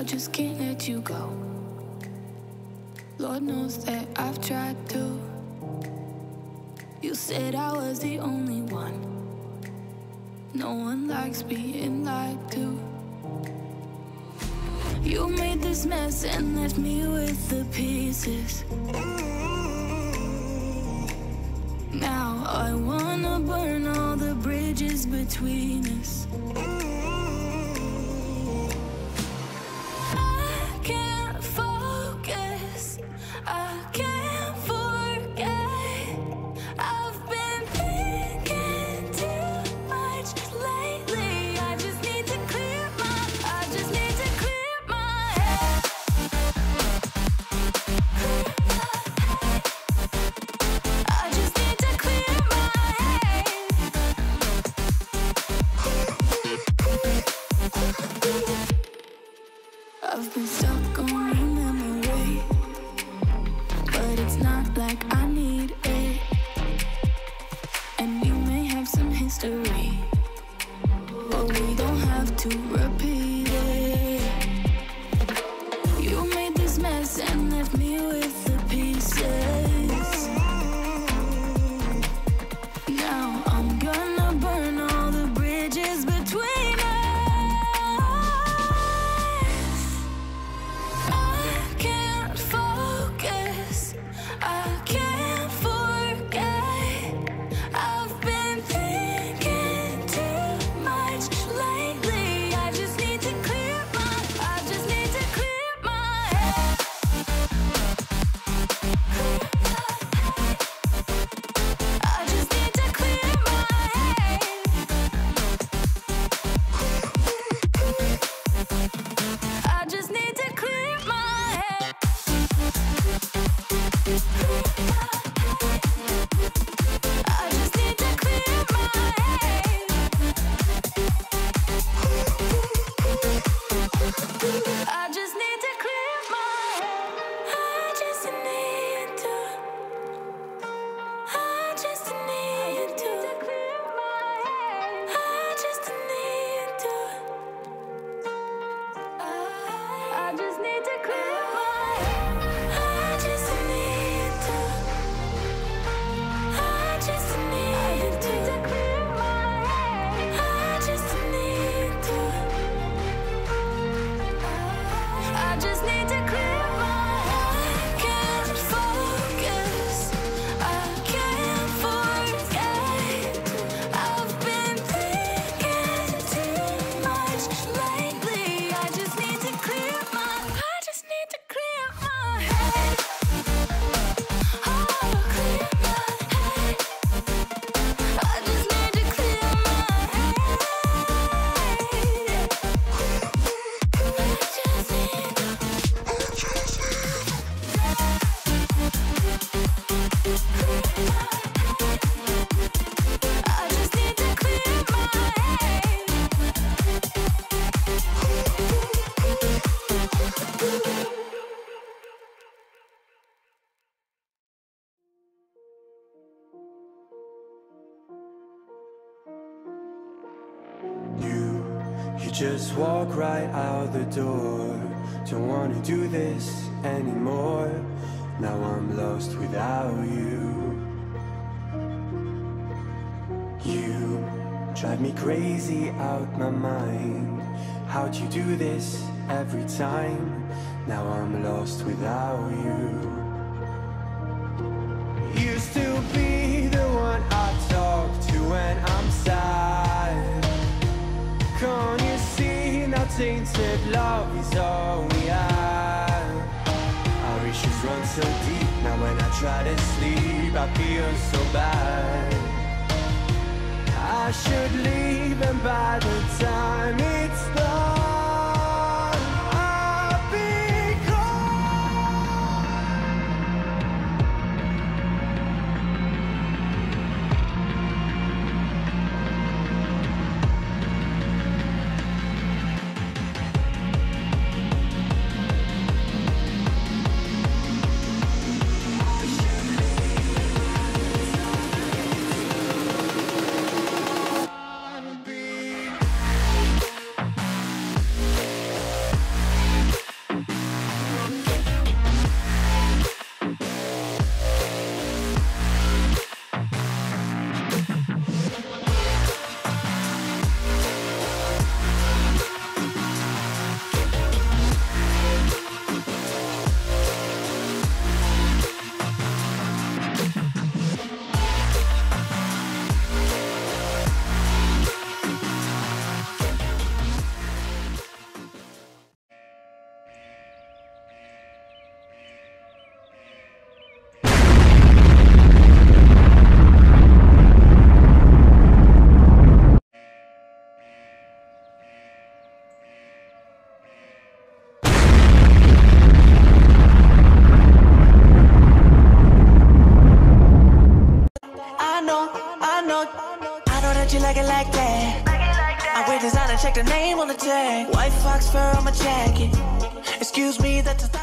I just can't let you go. Lord knows that I've tried to. You said I was the only one. No one likes being lied to. You made this mess and left me with the pieces. Now I wanna burn all the bridges between us. I've been stuck on your memory, but it's not like I need it. And we may have some history, but we don't have to repeat it. You made this mess and left me with the pieces. Now I'm gonna burn all the bridges between us. Just walk right out the door. Don't wanna do this anymore. Now I'm lost without you. You drive me crazy out my mind. How'd you do this every time? Now I'm lost without you. You used to be the one I talk to when I'm sad. Can't you see now tainted love is all we have? Our issues run so deep, now when I try to sleep I feel so bad. I should leave, and by the time it's done I'll be I know that you like it like that. I wear designer, check the name on the tag. White fox fur on my jacket. Excuse me, that's a